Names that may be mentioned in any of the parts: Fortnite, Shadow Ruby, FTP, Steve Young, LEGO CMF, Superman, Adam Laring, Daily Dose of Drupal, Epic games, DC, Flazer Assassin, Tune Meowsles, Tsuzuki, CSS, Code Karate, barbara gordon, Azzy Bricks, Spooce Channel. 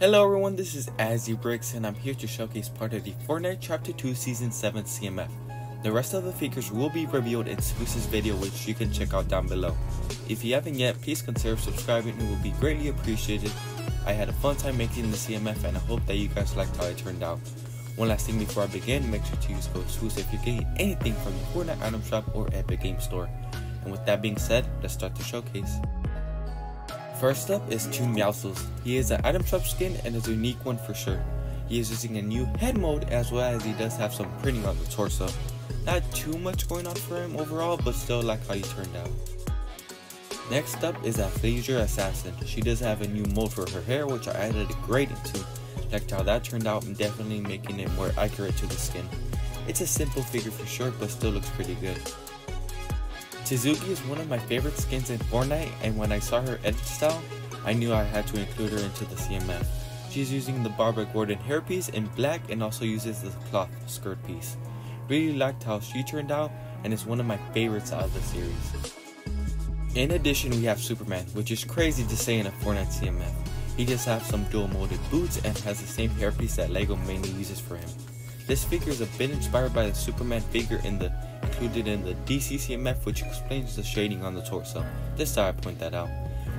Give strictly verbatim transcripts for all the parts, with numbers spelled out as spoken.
Hello everyone, this is Azzy Bricks and I'm here to showcase part of the Fortnite Chapter two Season seven C M F. The rest of the figures will be revealed in Spooce's video, which you can check out down below. If you haven't yet, please consider subscribing, it will be greatly appreciated. I had a fun time making the C M F and I hope that you guys liked how it turned out. One last thing before I begin, make sure to use code Spooce if you're getting anything from the Fortnite item shop or Epic Games store. And with that being said, let's start the showcase. First up is Tune Meowsles. He is an item shop skin and is a unique one for sure. He is using a new head mode as well as he does have some printing on the torso. Not too much going on for him overall, but still like how he turned out. Next up is a Flazer Assassin. She does have a new mode for her hair, which I added a grade into. Liked how that turned out and definitely making it more accurate to the skin. It's a simple figure for sure, but still looks pretty good. Tsuzuki is one of my favorite skins in Fortnite, and when I saw her edit style, I knew I had to include her into the C M F. She's using the Barbara Gordon hairpiece in black and also uses the cloth skirt piece. Really liked how she turned out and is one of my favorites out of the series. In addition, we have Superman, which is crazy to say in a Fortnite C M F. He just has some dual molded boots and has the same hairpiece that LEGO mainly uses for him. This figure is a bit inspired by the Superman figure in the included in the D C C M F, which explains the shading on the torso. This time I point that out.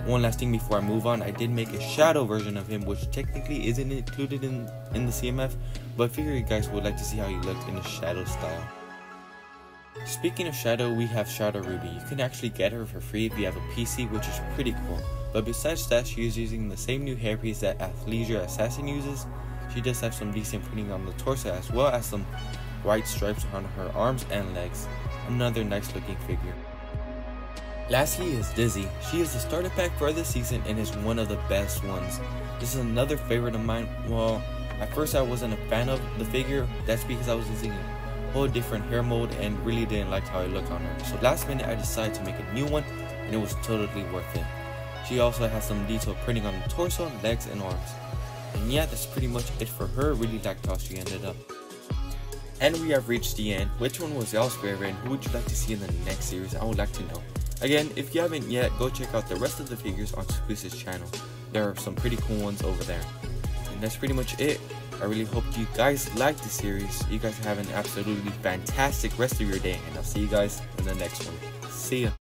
One last thing before I move on, I did make a shadow version of him, which technically isn't included in, in the C M F, but I figure you guys would like to see how he looked in a shadow style. Speaking of shadow, we have Shadow Ruby. You can actually get her for free if you have a P C, which is pretty cool. But besides that, she is using the same new hairpiece that Flazer Assassin uses. She does have some decent printing on the torso as well as some white stripes on her arms and legs. Another nice looking figure. Lastly is Dizzy. She is the starter pack for this season and is one of the best ones. This is another favorite of mine. Well, at first I wasn't a fan of the figure. That's because I was using a whole different hair mode and really didn't like how I looked on her. So last minute I decided to make a new one and it was totally worth it. She also has some detailed printing on the torso, legs and arms. And yeah, that's pretty much it for her. Really liked how she ended up. And we have reached the end. Which one was y'all's favorite and who would you like to see in the next series? I would like to know. Again, if you haven't yet, go check out the rest of the figures on Spooce's channel. There are some pretty cool ones over there. And that's pretty much it. I really hope you guys liked the series. You guys have an absolutely fantastic rest of your day and I'll see you guys in the next one. See ya.